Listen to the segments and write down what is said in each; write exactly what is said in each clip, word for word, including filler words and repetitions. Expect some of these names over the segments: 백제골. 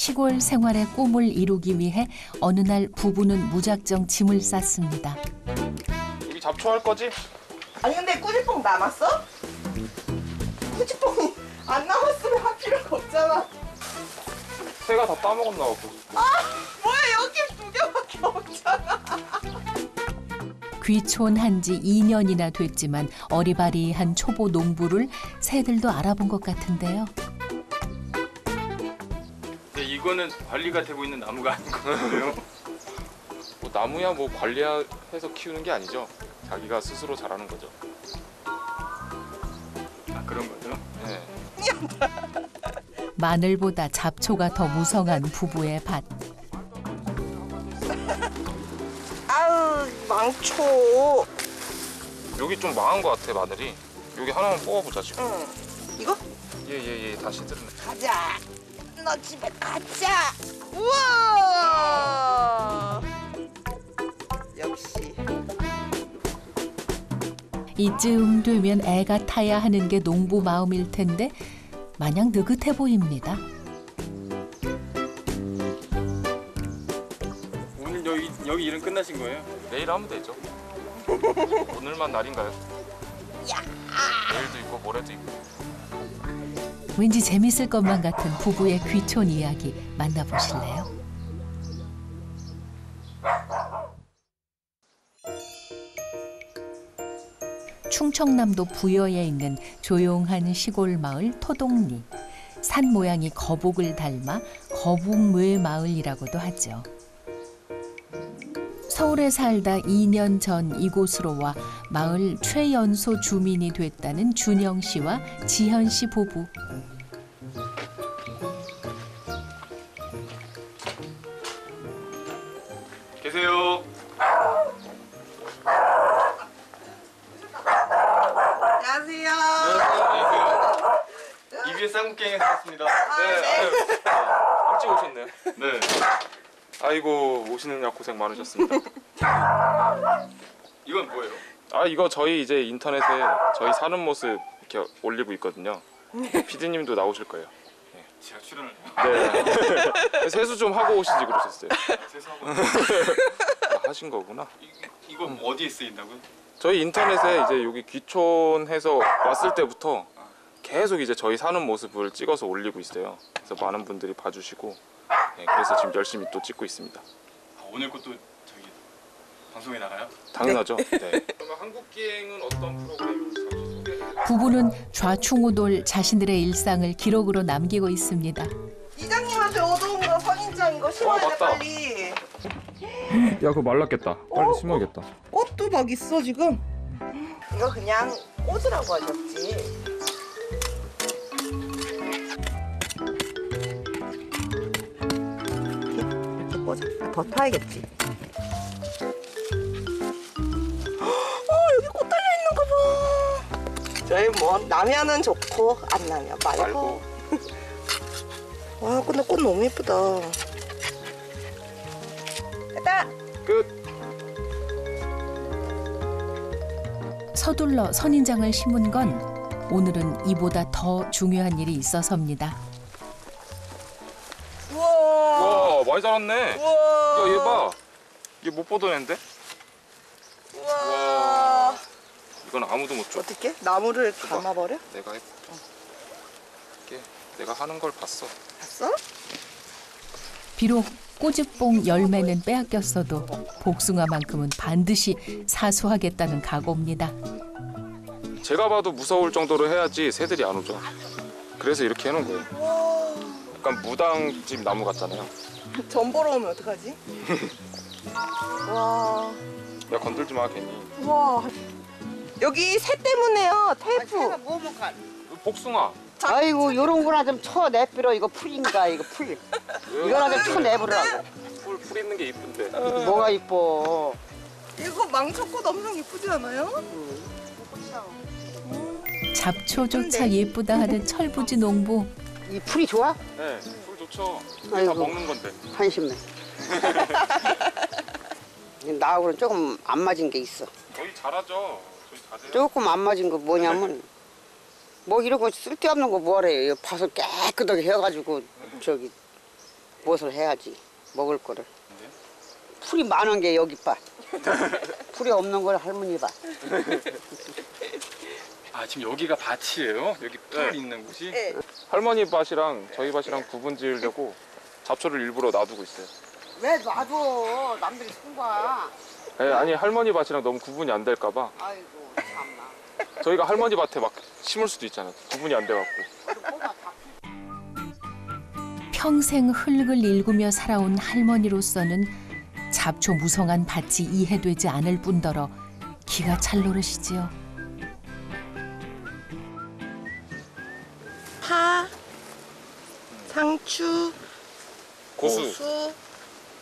시골 생활의 꿈을 이루기 위해 어느 날 부부는 무작정 짐을 쌌습니다. 여기 잡초할 거지? 아니 근데 꾸지뽕 남았어? 꾸지뽕이 안 남았으면 할 필요가 없잖아. 새가 다 따먹었나 봐. 아! 뭐야 여기 두 개밖에 없잖아. 귀촌한 지 이 년이나 됐지만 어리바리한 초보 농부를 새들도 알아본 것 같은데요. 근데 이거는 관리가 되고 있는 나무가 아닌 거예요. 뭐 나무야 뭐 관리해서 키우는 게 아니죠. 자기가 스스로 자라는 거죠. 아 그런 거죠? 네. 마늘보다 잡초가 더 무성한 부부의 밭. 아우 망초. 여기 좀 망한 것 같아 마늘이. 여기 하나만 뽑아보자 지금. 응. 이거? 예예예 예, 예. 다시 들으네. 가자. 너 집에 가자. 우와. 역시. 이쯤 되면 애가 타야 하는 게 농부 마음일 텐데 마냥 느긋해 보입니다. 오늘 여기, 여기 일은 끝나신 거예요? 내일 하면 되죠. 오늘만 날인가요? 내일도 있고 모레도 있고. 왠지 재밌을 것만 같은 부부의 귀촌 이야기 만나보실래요? 충청남도 부여에 있는 조용한 시골 마을 토동리. 산 모양이 거북을 닮아 거북묘 마을이라고도 하죠. 서울에 살다 이 년 전 이곳으로 와 마을 최연소 주민이 됐다는 준영 씨와 지현 씨 부부. 계세요. 이비에스 한국경에 왔습니다. 네. 아, 네. 일찍 오셨네요. 네. 아이고 오시느냐 고생 많으셨습니다. 이건 뭐예요? 아 이거 저희 이제 인터넷에 저희 사는 모습 이렇게 올리고 있거든요. 피디님도 나오실 거예요. 네. 제가 출연을 해요? 네. 세수 좀 하고 오시지 그러셨어요. 아, 세수하고 아, 하신 거구나. 이, 이거 음. 어디에 쓰인다고요? 저희 인터넷에 이제 여기 귀촌해서 왔을 때부터 계속 이제 저희 사는 모습을 찍어서 올리고 있어요. 그래서 많은 분들이 봐주시고, 네, 그래서 지금 열심히 또 찍고 있습니다. 아, 오늘 것도 저기 방송에 나가요? 당연하죠. 네. 그러면 한국기행은 어떤 프로그램을 잠시 소개해드릴까요? 부부는 좌충우돌 자신들의 일상을 기록으로 남기고 있습니다. 이장님한테 얻어온 거 선인장 이거 심어야 돼 빨리. 야 그거 말랐겠다. 빨리 어? 심어야겠다. 꽃도 막 있어 지금. 이거 그냥 꽂으라고 하셨지. 더 타야겠지. 어 여기 꽃 달려 있는 거 봐. 저희 뭐 나면은 좋고 안 나면 말고. 와 근데 꽃 너무 예쁘다. 됐다. 끝. 서둘러 선인장을 심은 건 오늘은 이보다 더 중요한 일이 있어서입니다. 우와 많이 자랐네. 우와. 야, 얘 봐. 얘 못 보던 애인데? 우와. 이건 아무도 못 줘. 어떻게? 나무를 감아버려? 내가 해볼게. 어. 내가 하는 걸 봤어. 봤어? 비록 꼬집뽕 열매는 빼앗겼어도 복숭아만큼은 반드시 사수하겠다는 각오입니다. 제가 봐도 무서울 정도로 해야지 새들이 안 오죠. 그래서 이렇게 해놓은 거예요. 약간 무당집 나무 같잖아요. 전 보러 오면 어떡하지? 와. 야 건들지 마 괜히. 와. 여기 새 때문에요. 테이프. 뭐 먹어? 복숭아. 아이고 요런 거나 좀 쳐내버려. 이거 풀인가 이거 풀. 이거나 좀 쳐내버리라고. 풀, 풀 있는 게 이쁜데. 뭐가 이뻐? 이거 망초꽃 엄청 이쁘지 않아요? 응. 잡초조차 예쁘다 하는 철부지 농부. 이 풀이 좋아? 네. 그렇죠. 다 먹는 건데. 한심해. 나하고는 조금 안 맞은 게 있어. 저희 잘하죠. 저희 잘해요. 조금 안 맞은 거 뭐냐면 뭐 이런 거 쓸데없는 거 뭐래요. 밭을 깨끗하게 해가지고 저기 무엇을 해야지, 먹을 거를. 네. 풀이 많은 게 여기 봐. 풀이 없는 걸 할머니 봐. 아, 지금 여기가 밭이에요? 여기 풀 네. 있는 곳이? 네. 할머니 밭이랑 저희 밭이랑 네. 구분 지으려고 잡초를 일부러 놔두고 있어요. 왜 놔둬? 남들이 손봐. 네, 아니 할머니 밭이랑 너무 구분이 안 될까 봐. 아이고 참나. 저희가 할머니 밭에 막 심을 수도 있잖아요. 구분이 안 돼갖고. 평생 흙을 일구며 살아온 할머니로서는 잡초 무성한 밭이 이해되지 않을 뿐더러 기가 찰 노릇이지요. 파, 상추, 고수, 고수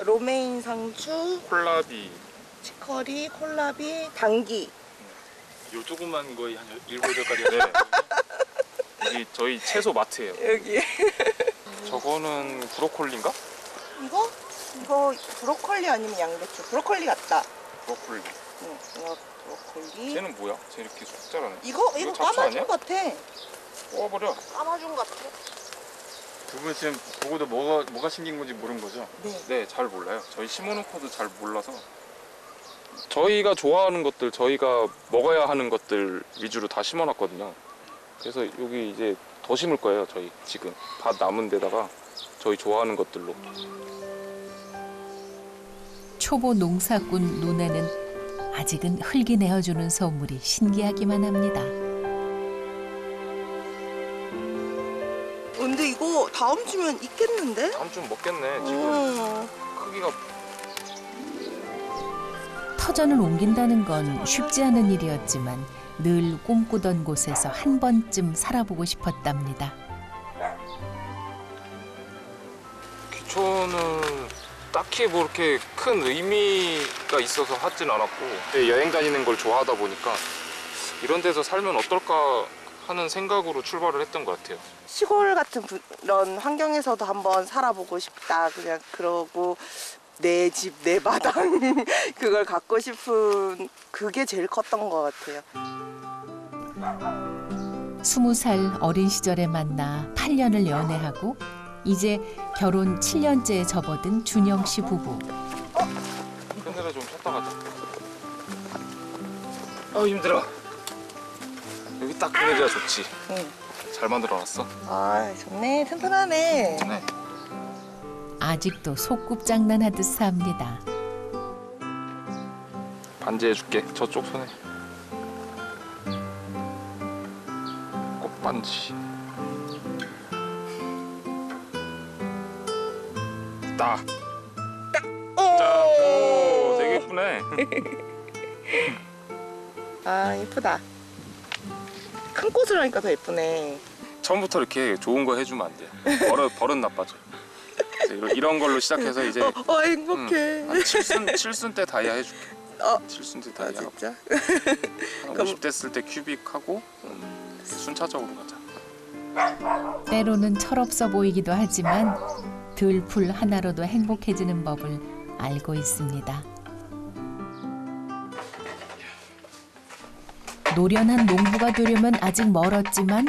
로메인 상추, 콜라비, 치커리, 콜라비, 당귀. 요 조그만 거의 한 일곱 여덟 가지인데 이게 저희 채소 마트예요. 여기. 저거는 브로콜리인가? 이거? 이거 브로콜리 아니면 양배추. 브로콜리 같다. 브로콜리. 응, 이거 브로콜리. 쟤는 뭐야? 쟤 이렇게 쑥 자라네. 이거? 이거, 이거 까마준 것 같아. 뽑아버려. 까마준 것 같아. 두 분 지금 보고도 뭐가, 뭐가 신긴 건지 모르는 거죠? 네. 네, 잘 몰라요. 저희 심어놓고도 잘 몰라서. 저희가 좋아하는 것들, 저희가 먹어야 하는 것들 위주로 다 심어놨거든요. 그래서 여기 이제 더 심을 거예요, 저희 지금. 밭 남은 데다가 저희 좋아하는 것들로. 초보 농사꾼 눈에는 아직은 흙이 내어주는 선물이 신기하기만 합니다. 근데 이거 다음 주면 있겠는데? 다음 주면 먹겠네, 지금. 오. 크기가... 터전을 옮긴다는 건 쉽지 않은 일이었지만 늘 꿈꾸던 곳에서 한 번쯤 살아보고 싶었답니다. 기초는 딱히 뭐 이렇게 큰 의미가 있어서 하진 않았고 여행 다니는 걸 좋아하다 보니까 이런 데서 살면 어떨까 하는 생각으로 출발을 했던 것 같아요. 시골 같은 그런 환경에서도 한번 살아보고 싶다 그냥 그러고 내 집, 내 마당 그걸 갖고 싶은 그게 제일 컸던 것 같아요. 스무 살 어린 시절에 만나 팔 년을 연애하고 이제 결혼 칠 년째에 접어든 준영 씨 부부. 큰일에 좀 쉬었다 가자. 아 힘들어. 여기 딱 그늘이라 좋지. 응. 잘 만들어놨어? 아 좋네. 튼튼하네. 좋네. 아직도 속꿉장난하듯 삽니다. 반지 해줄게. 저쪽 손에. 꽃반지. 딱. 딱. 오. 오 되게 예쁘네. 아 예쁘다. 큰 꽃을 하니까 더 예쁘네. 처음부터 이렇게 좋은 거 해주면 안 돼. 버릇 버릇 나빠져. 이런 걸로 시작해서 이제 어, 어 행복해. 음, 한 칠순, 칠순 때 다이아 해줄게. 어, 칠순 때 다이아. 아, 진짜? 오십 대 쓸 때 큐빅하고 음, 순차적으로 가자. 때로는 철없어 보이기도 하지만 들풀 하나로도 행복해지는 법을 알고 있습니다. 노련한 농부가 되려면 아직 멀었지만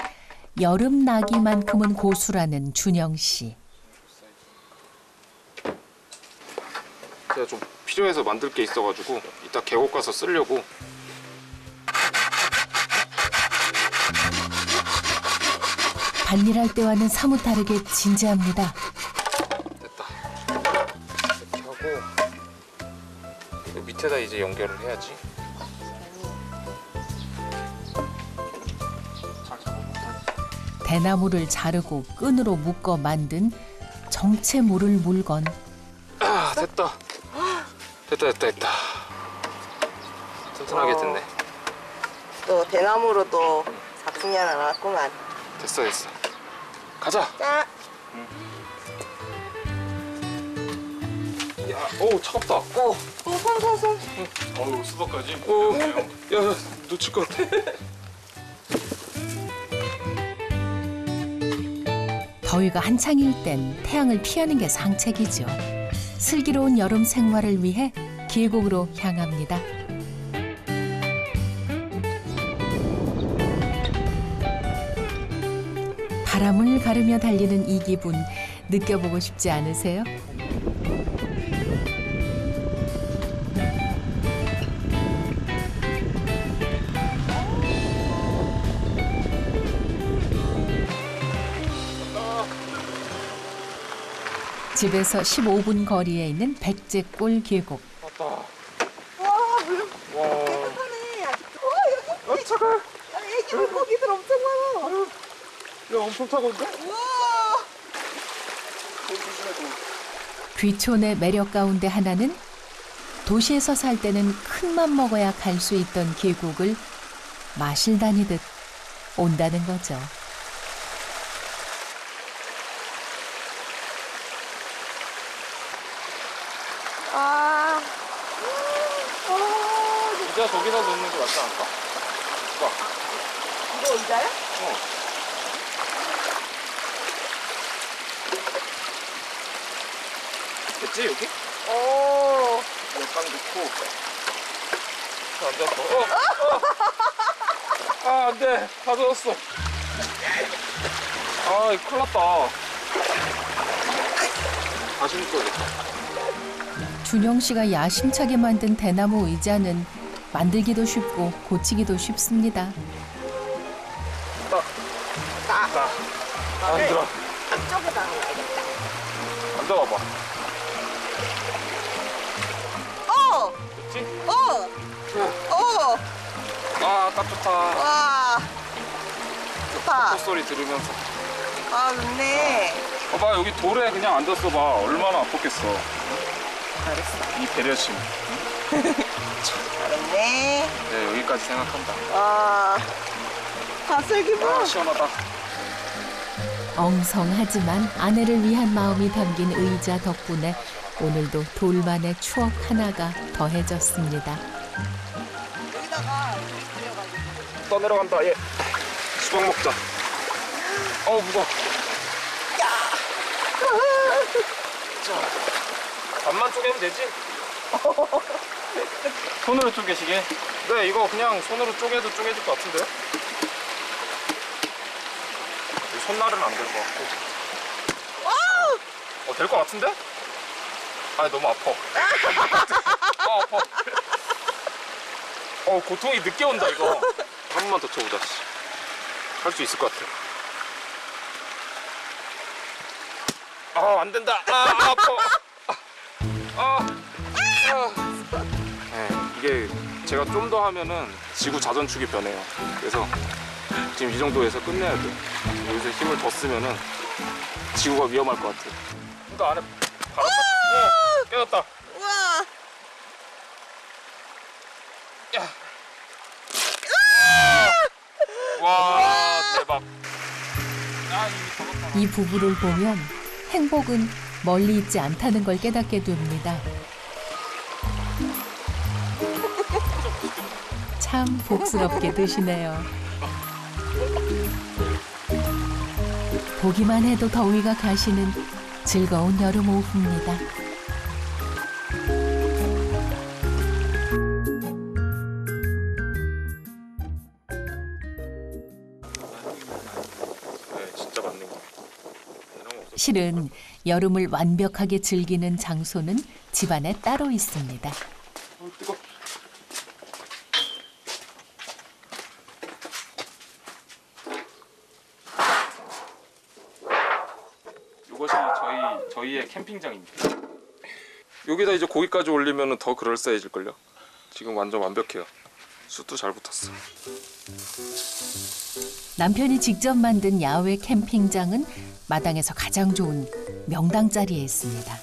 여름 나기만큼은 고수라는 준영 씨. 제가 좀 필요해서 만들 게 있어가지고 이따 계곡 가서 쓰려고. 밭일할 때와는 사뭇 다르게 진지합니다. 됐다. 이렇게 하고 밑에다 이제 연결을 해야지. 대나무를 자르고 끈으로 묶어 만든 정체 모를 물건. 아 됐다. 됐다 됐다 됐다. 튼튼하게 됐네. 또 대나무로 또 작품이 하나 나왔구만. 됐어 됐어. 가자. 자. 야, 오 차갑다. 오, 손 손 손. 어우 수박까지. 오, 야, 야 놓칠 것 같아. 더위가 한창일 땐 태양을 피하는 게 상책이죠. 슬기로운 여름 생활을 위해 계곡으로 향합니다. 바람을 가르며 달리는 이 기분, 느껴보고 싶지 않으세요? 집에서 십오 분 거리에 있는 백제골 계곡. 왔다. 와, 물. 와. 깨끗하네. 아직도. 와, 여기. 아, 차가워. 애기 물고기들 엄청 많아. 아유, 야, 엄청 차가운데? 우와. 귀촌의 매력 가운데 하나는 도시에서 살 때는 큰맘 먹어야 갈 수 있던 계곡을 마실 다니듯 온다는 거죠. 아, 의자 저기다 놓는 게 맞지 않을까? 봐. 이거 의자야? 어. 됐지, 여기? 어. 여기 딱 놓고. 앉았어. 어, 어. 아, 안 돼. 다 젖었어. 아, 이거 큰일 났다. 다시 묶어야겠다. 준영 씨가 야심차게 만든 대나무 의자는 만들기도 쉽고 고치기도 쉽습니다. 따, 따, 따. 아, 힘들어. 앞쪽에다 놔야겠다. 앉아봐봐. 어. 그렇지? 어. 어. 아, 딱 좋다. 와. 좋다. 콧 소리 들으면서. 아, 좋네. 아. 봐봐, 여기 돌에 그냥 앉았어 봐. 얼마나 아팠겠어. 잘했어. 이 배려심. 잘했네. 네, 여기까지 생각한다. 와, 다슬기분. 아, 시원하다. 엉성하지만 아내를 위한 마음이 담긴 의자 덕분에 오늘도 돌만의 추억 하나가 더해졌습니다. 여기다가 떠내려간다. 예. 수박 먹자. 어우, 무거워. 야. 자. 반만 쪼개면 되지? 손으로 쪼개시게? 네, 이거 그냥 손으로 쪼개도 쪼개질 것 같은데? 손날은 안 될 것 같고. 어, 될 것 같은데? 아, 너무 아파. 아, 아파. 어, 고통이 늦게 온다, 이거. 한 번만 더 쳐보자. 할 수 있을 것 같아. 아, 안 된다. 아, 아파. 아, 아. 네, 이게 제가 좀 더 하면은 지구 자전축이 변해요. 그래서 지금 이 정도에서 끝내야 돼. 여기서 힘을 더 쓰면은 지구가 위험할 것 같아. 그러니까 안에 바람 어, 깨졌다. 우와. 야. 와, 와, 대박. 아, 이 부부를 보면 행복은 멀리 있지 않다는 걸 깨닫게 됩니다. 참 복스럽게 드시네요. 보기만 해도 더위가 가시는 즐거운 여름 오후입니다. 실은 여름을 완벽하게 즐기는 장소는 집안에 따로 있습니다. 어, 뜨거워. 이것이 저희 저희의 캠핑장입니다. 여기다 이제 고기까지 올리면 더 그럴싸해질 걸요. 지금 완전 완벽해요. 숯도 잘 붙었어. 남편이 직접 만든 야외 캠핑장은 마당에서 가장 좋은 명당 자리에 있습니다.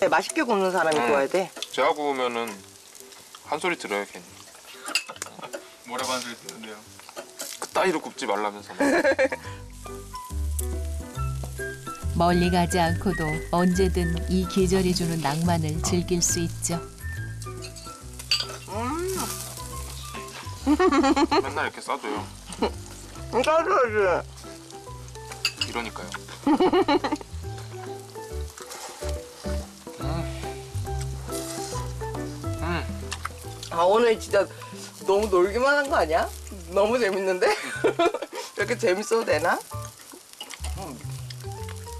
네, 맛있게 굽는 사람이 응. 구워야 돼. 제가 구우면은 한 소리 들어요, 괜히. 뭐라고 한 소리 듣는데요? 그 따위로 굽지 말라면서. 멀리 가지 않고도 언제든 이 계절이 주는 낭만을 즐길 수 있죠. 맨날 이렇게 싸줘요. 싸줘야지. 이러니까요. 음. 음. 아, 오늘 진짜 너무 놀기만 한 거 아니야? 너무 재밌는데? 이렇게 재밌어도 되나? 음.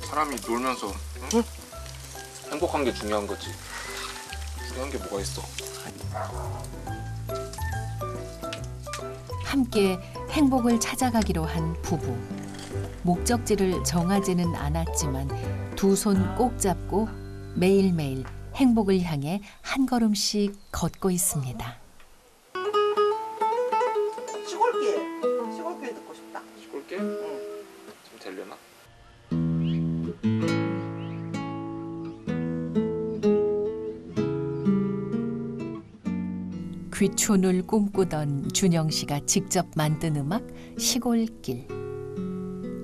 사람이 놀면서 응? 응? 행복한 게 중요한 거지. 중요한 게 뭐가 있어? 함께 행복을 찾아가기로 한 부부. 목적지를 정하지는 않았지만 두 손 꼭 잡고 매일매일 행복을 향해 한 걸음씩 걷고 있습니다. 시골길, 시골길 듣고 싶다. 시골길? 응. 좀 되려나? 귀촌을 꿈꾸던 준영 씨가 직접 만든 음악 시골길.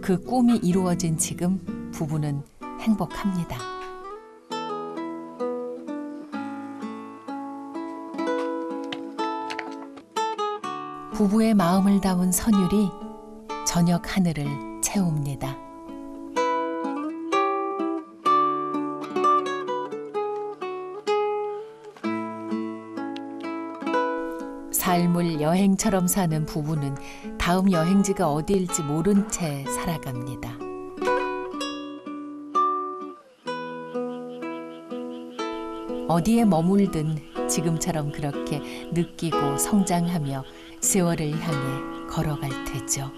그 꿈이 이루어진 지금 부부는 행복합니다. 부부의 마음을 담은 선율이 저녁 하늘을 채웁니다. 삶을 여행처럼 사는 부부는 다음 여행지가 어디일지 모른 채 살아갑니다. 어디에 머물든 지금처럼 그렇게 느끼고 성장하며 세월을 향해 걸어갈 테죠.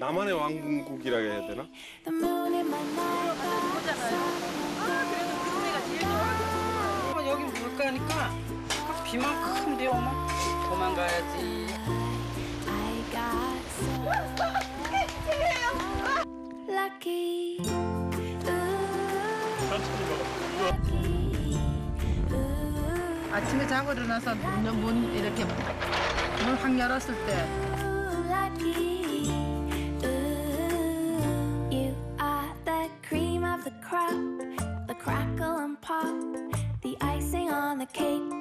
나만의 왕국이라 해야 되나? 여기 물가니까 비만 큰데 어머 도망가야지. 아침에 자고 일어나서 문 이렇게 문 확 열었을 때 the crackle and pop, the icing on the cake.